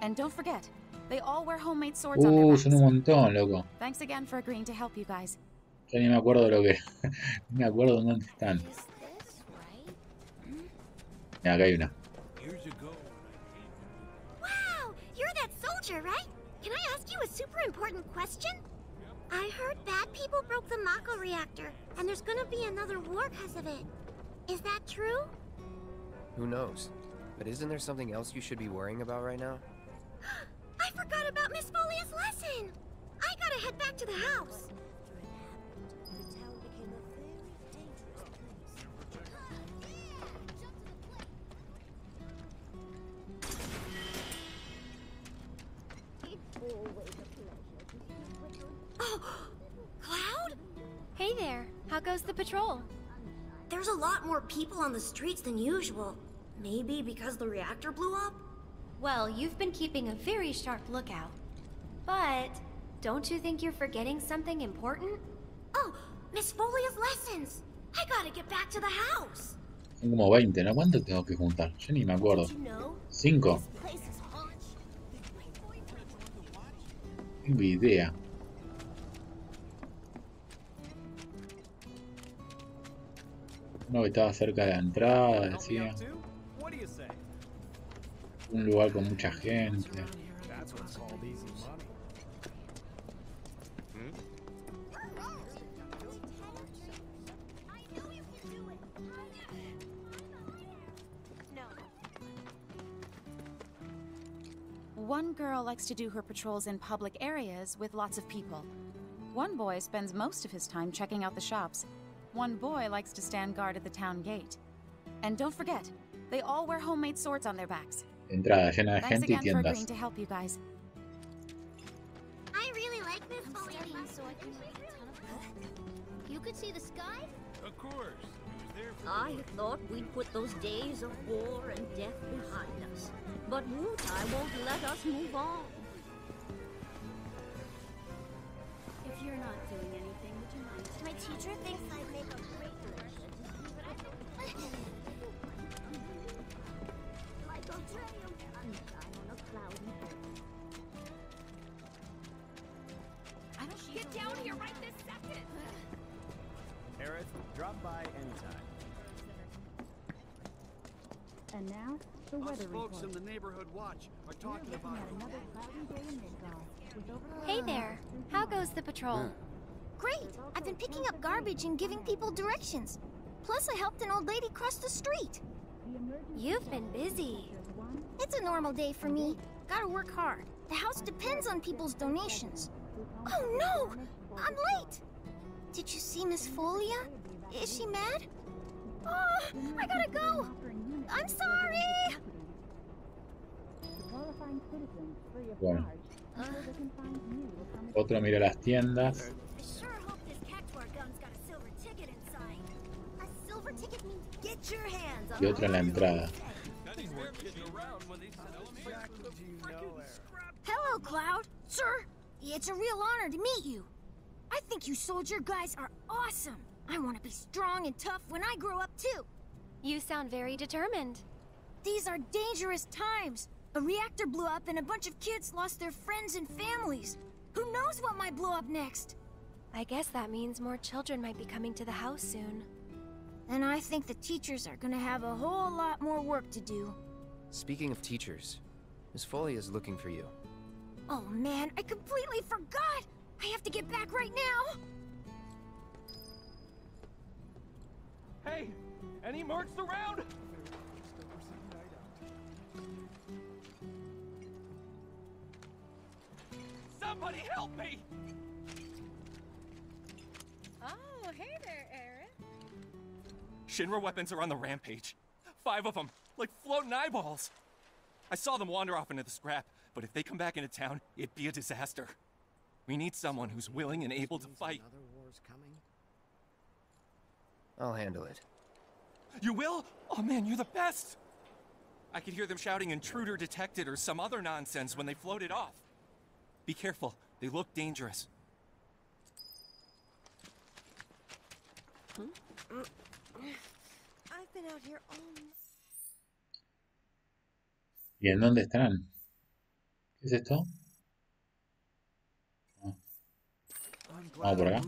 And don't forget, they all wear homemade swords uh, on their backs. Son un montón, loco. Thanks again for agreeing to help you guys. Yo ni me acuerdo de lo que... ni me acuerdo de dónde están. Mira, acá hay una. Right? Can I ask you a super important question? I heard bad people broke the Mako Reactor, and there's gonna be another war because of it. Is that true? Who knows? But isn't there something else you should be worrying about right now? I forgot about Miss Folia's lesson! I gotta head back to the house! Cloud? Hey there. How goes the patrol? There's a lot more people on the streets than usual. Maybe because the reactor blew up? Well, you've been keeping a very sharp lookout. But don't you think you're forgetting something important? Oh, Miss Folia's lessons. I gotta get back to the house. Tengo como veinte, ¿no? ¿Cuánto tengo que juntar? Yo ni me acuerdo. Cinco. Tengo idea. Uno que estaba cerca de la entrada, decía. Un lugar con mucha gente. One girl likes to do her patrols in public areas with lots of people. One boy spends most of his time checking out the shops. One boy likes to stand guard at the town gate. And don't forget, they all wear homemade swords on their backs. Entrada llena de gente y tiendas. Thanks again for agreeing to help you guys. I really like this Folia, so I can make a ton of fun. You could see the sky? Of course. I thought we'd put those days of war and death behind us. But Wutai won't let us move on. If you're not doing anything, would you mind? My teacher thinks I'd make a great version. Like a trail. I'm on a cloud. I don't get down here right this second. Aerith, drop by anytime. And now, the weather report. Folks in the neighborhood watch are talking about it. Hey there. How goes the patrol? Huh. Great. I've been picking up garbage and giving people directions. Plus, I helped an old lady cross the street. You've been busy. It's a normal day for me. Gotta work hard. The house depends on people's donations. Oh, no! I'm late! Did you see Miss Folia? Is she mad? Oh, I gotta go! I'm sorry! Bueno. Otro mira las tiendas. Y otro en la entrada. Hello, Cloud. Sir, it's a real honor to meet you. I think you soldier guys are awesome. I want to be strong and tough when I grow up, too. You sound very determined. These are dangerous times. A reactor blew up and a bunch of kids lost their friends and families. Who knows what might blow up next? I guess that means more children might be coming to the house soon. And I think the teachers are gonna have a whole lot more work to do. Speaking of teachers, Miss Folia is looking for you. Oh man, I completely forgot! I have to get back right now! Hey! Any marks around? Somebody help me! Oh, hey there, Aerith. Shinra weapons are on the rampage. Five of them, like floating eyeballs. I saw them wander off into the scrap, but if they come back into town, it'd be a disaster. We need someone who's willing and able to fight. Another war's coming. I'll handle it. You will? Oh man, you're the best! I could hear them shouting intruder detected or some other nonsense when they floated off. Be careful, they look dangerous. Hmm? I've been out here all night. ¿Y en dónde están? ¿Qué es esto? Ah. Vamos por acá.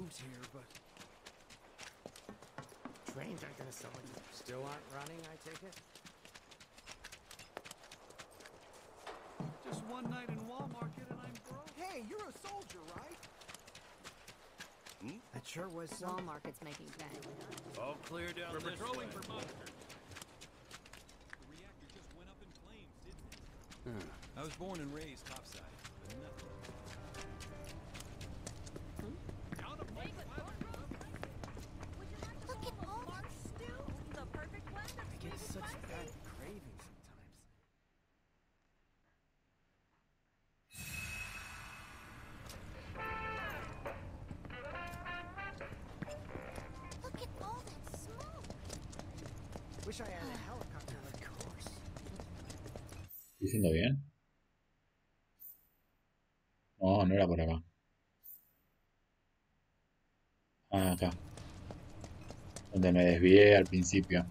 Just one night in Wall Market and I'm broke. Hey, you're a soldier, right? Hmm? That sure was some. Wall Market's making bad. All clear down. We're patrolling for monsters. The reactor just went up in flames, didn't it? Hmm. I was born and raised topside, but nothing. ¿Haciendo bien? No, no era por acá. Ah, acá. Donde me desvié al principio.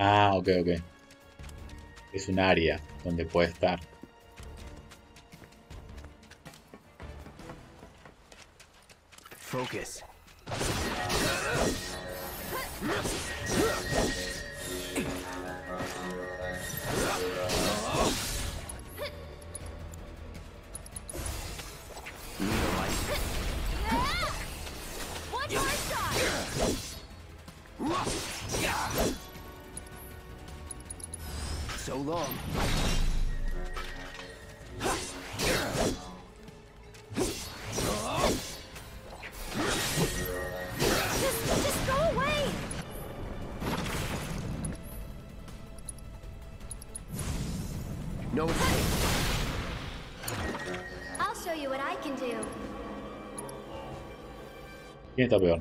Ah, ok, ok. Es un área donde puede estar. Focus. ¿Quién está peor?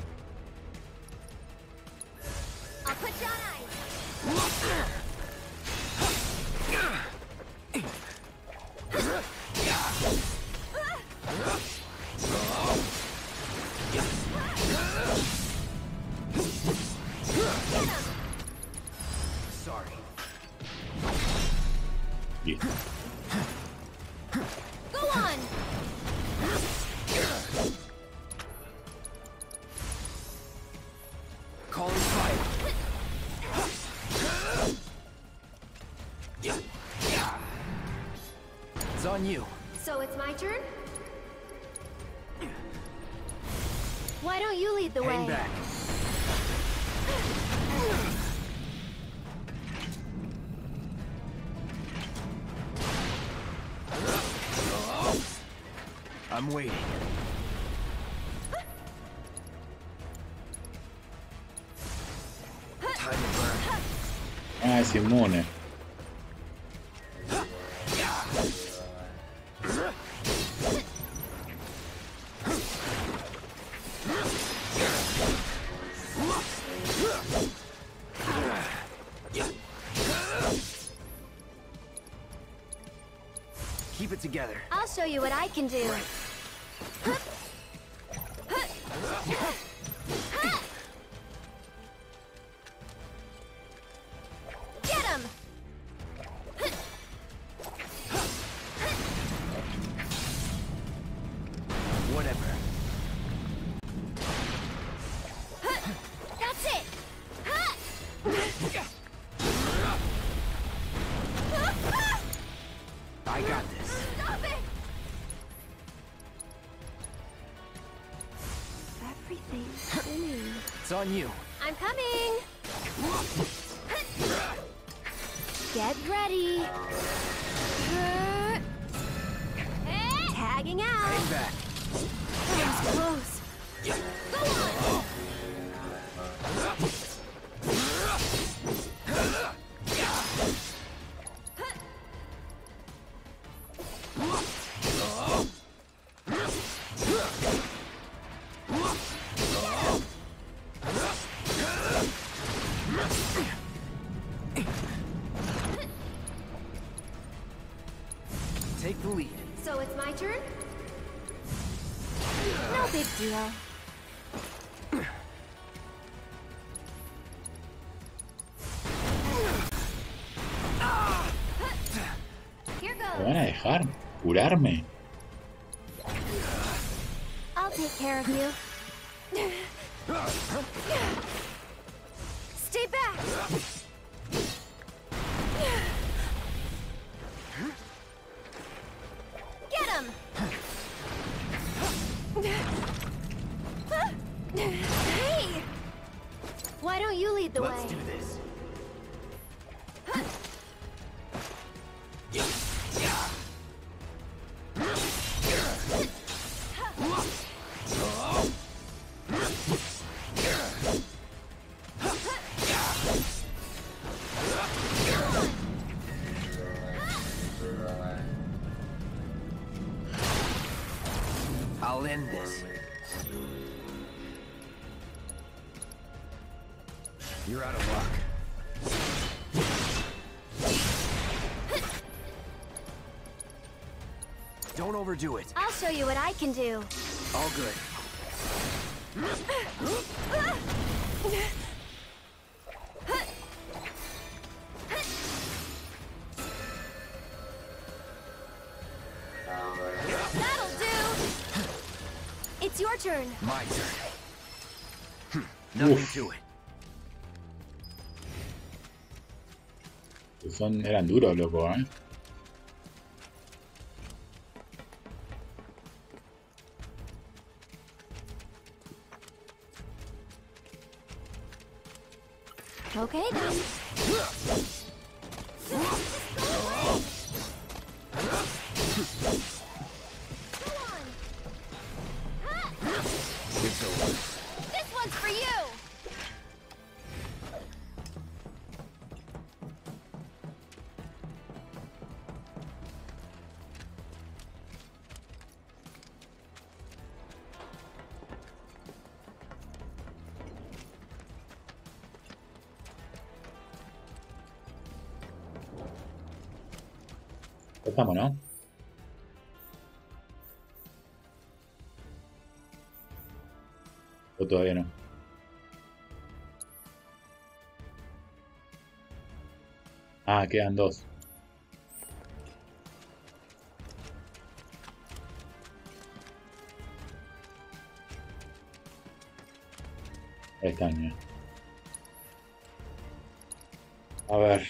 I'm waiting. Ah, Simone. keep it together. I'll show you what I can do. Get him! Whatever. That's it! I got this. Stop it! Everything's spinning. It's on you. I'm coming! Get ready. Tagging out. Hang back. That was close. Go on. Curarme. I'll take care of you. Stay back. Get him. Hey. Why don't you lead the way? Let's do this. Do it. I'll show you what I can do. All good. That'll do. It's your turn. My turn. Nothing to it. Son eran duros, loco, ¿eh? Okay, then. This one's for you. Vamos, ¿no? O todavía no. Ah, quedan dos. Ahí están ya. A ver.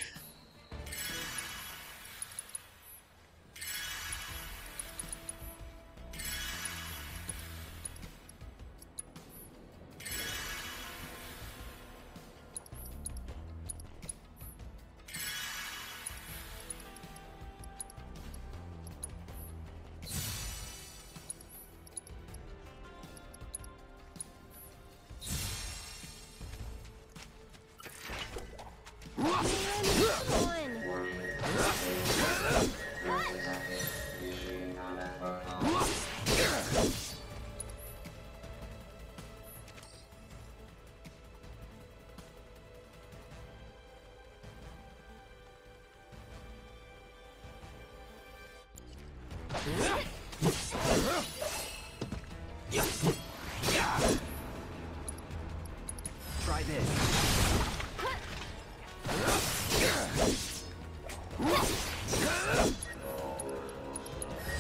Try this.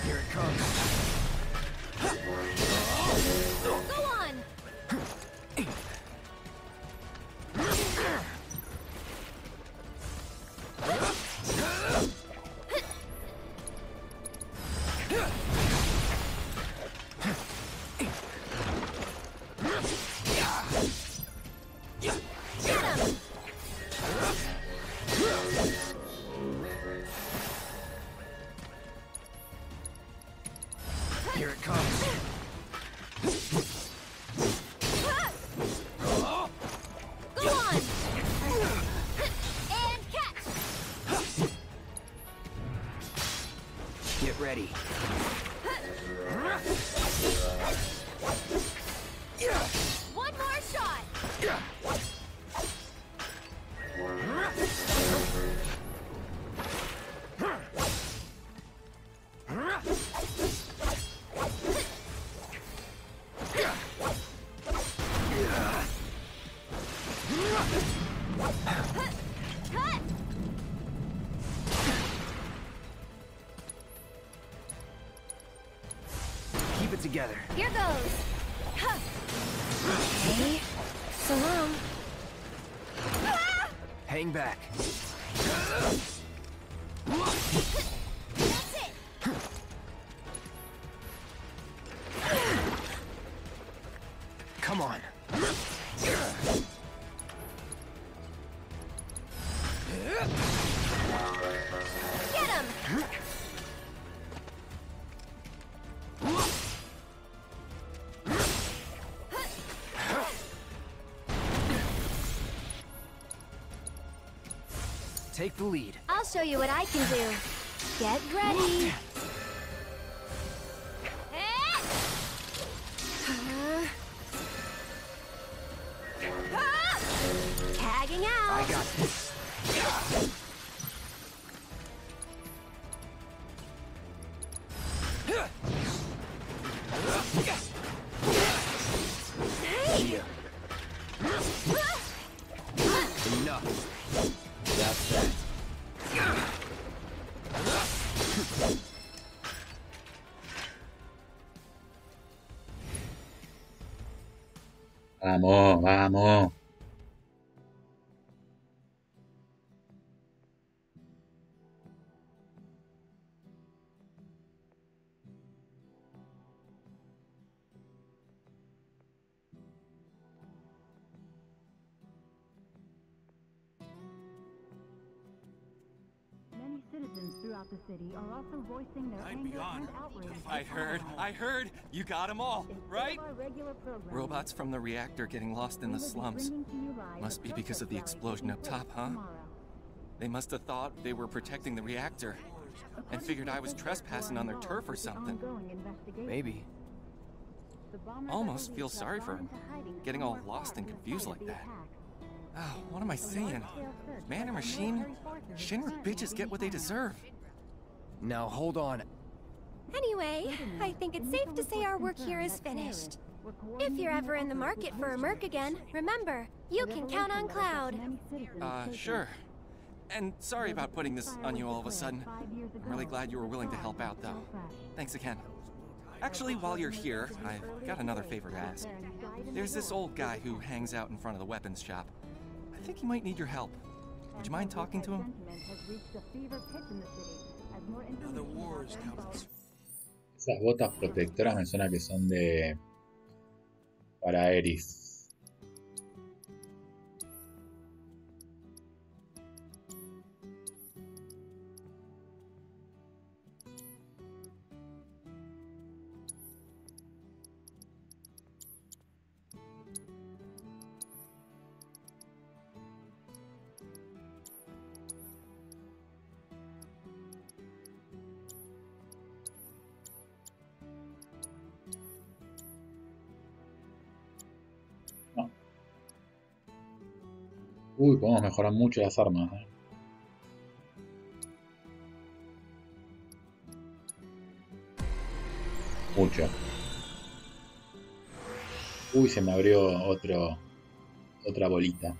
Here it comes. Go on. Ready. One more shot. Together. Here goes. Huh. Hey, salam. Ah! Hang back. That's it. Come on. Get him. Take the lead. I'll show you what I can do. Get ready. Tagging out. I got this. Hey. Enough. That's that. Vamos, vamos. The city are also voicing their I'd anger and outrage. I heard, I heard, you got them all, right? Robots from the reactor getting lost in the slums. Must be because of the explosion up top, huh? They must have thought they were protecting the reactor and figured I was trespassing on their turf or something. Maybe. Almost feel sorry for them, getting all lost and confused like that. Oh, what am I saying? Man or machine? Shinra bitches get what they deserve. Now, hold on. Anyway, I think it's safe to say our work here is finished. If you're ever in the market for a Merc again, remember, you can count on Cloud. Uh, sure. And sorry about putting this on you all of a sudden. I'm really glad you were willing to help out, though. Thanks again. Actually, while you're here, I've got another favor to ask. There's this old guy who hangs out in front of the weapons shop. I think he might need your help. Would you mind talking to him? Esas botas protectoras me suena que son de... para Aerith. Uy, podemos mejorar mucho las armas, ¿eh? mucho. Uy, se me abrió otro, otra bolita.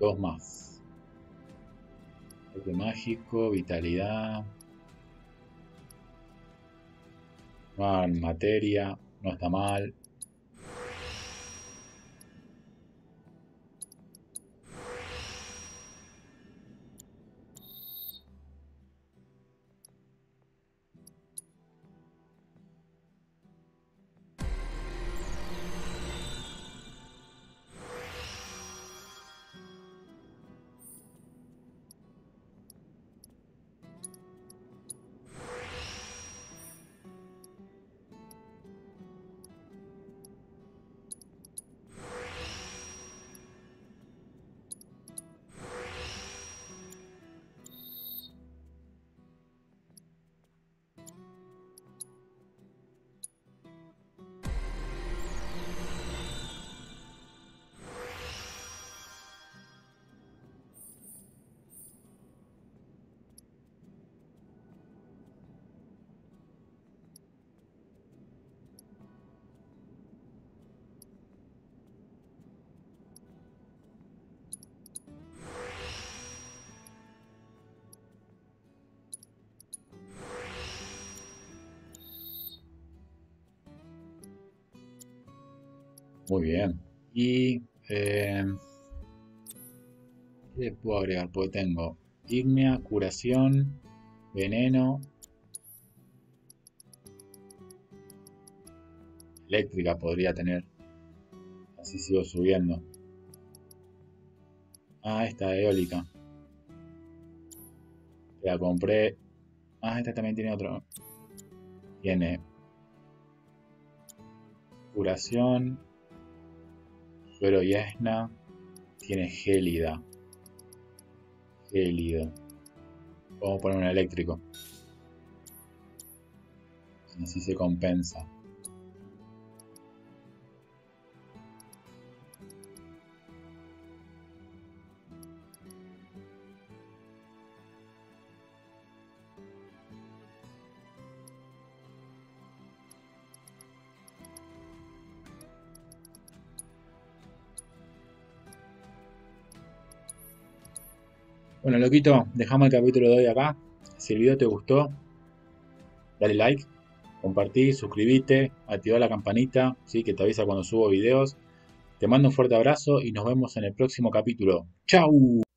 Dos más. Toque mágico, vitalidad. Ah, materia, no está mal. Muy bien. Y eh, ¿qué le puedo agregar? Porque tengo ígnea, curación, veneno, eléctrica podría tener. Así sigo subiendo. Ah, esta eólica. La compré. Ah, esta también tiene otro. Tiene curación. Pero Yasna tiene gélida. Gélido. Vamos a poner un eléctrico. Así se compensa. Bueno, loquito, dejamos el capítulo de hoy acá. Si el video te gustó, dale like, compartí, suscribite, activa la campanita, ¿sí? Que te avisa cuando subo videos. Te mando un fuerte abrazo y nos vemos en el próximo capítulo. ¡Chau!